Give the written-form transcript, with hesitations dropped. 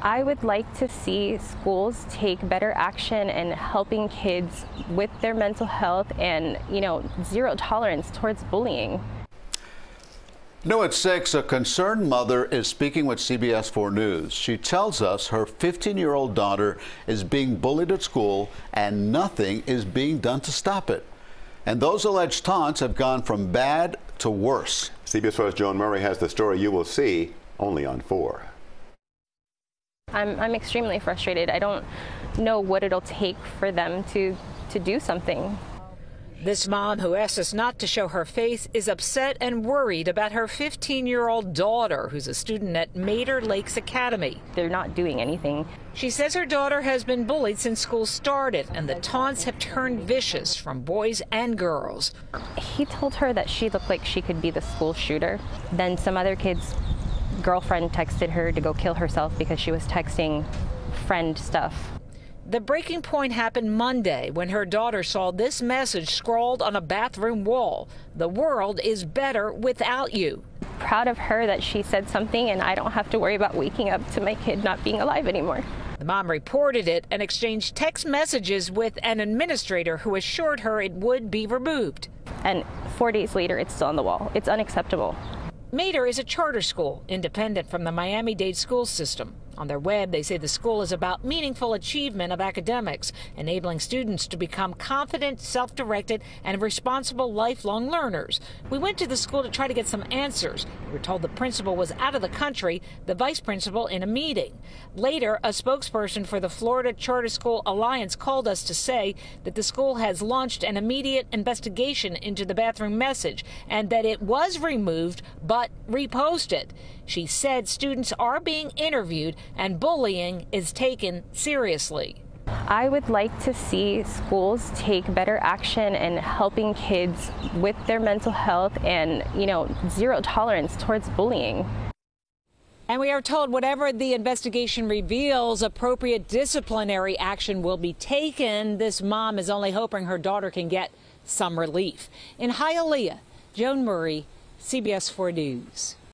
I would like to see schools take better action in helping kids with their mental health and, zero tolerance towards bullying. New at 6, a concerned mother is speaking with CBS 4 News. She tells us her 15-year-old daughter is being bullied at school and nothing is being done to stop it. And those alleged taunts have gone from bad to worse. CBS 4's Joan Murray has the story you will see only on 4. I'm extremely frustrated. I don't know what it'll take for them to do something. This mom, who asked us not to show her face, is upset and worried about her 15-year-old daughter, who's a student at Mater Lakes Academy. They're not doing anything. She says her daughter has been bullied since school started, and the taunts have turned vicious from boys and girls. He told her that she looked like she could be the school shooter. Then some other kid's girlfriend texted her to go kill herself because she was texting friend stuff. The breaking point happened Monday when her daughter saw this message scrawled on a bathroom wall: "The world is better without you." Proud of her that she said something, and I don't have to worry about waking up to my kid not being alive anymore. The mom reported it and exchanged text messages with an administrator who assured her it would be removed. And 4 days later, it's still on the wall. It's unacceptable. Mater is a charter school, independent from the Miami-Dade school system. On their web, they say the school is about meaningful achievement of academics, enabling students to become confident, self-directed, and responsible lifelong learners. We went to the school to try to get some answers. We were told the principal was out of the country, the vice principal in a meeting. Later, a spokesperson for the Florida Charter School Alliance called us to say that the school has launched an immediate investigation into the bathroom message and that it was removed but reposted. She said students are being interviewed and bullying is taken seriously. I would like to see schools take better action in helping kids with their mental health and, zero tolerance towards bullying. And we are told whatever the investigation reveals, appropriate disciplinary action will be taken. This mom is only hoping her daughter can get some relief. In Hialeah, Joan Murray, CBS 4 News.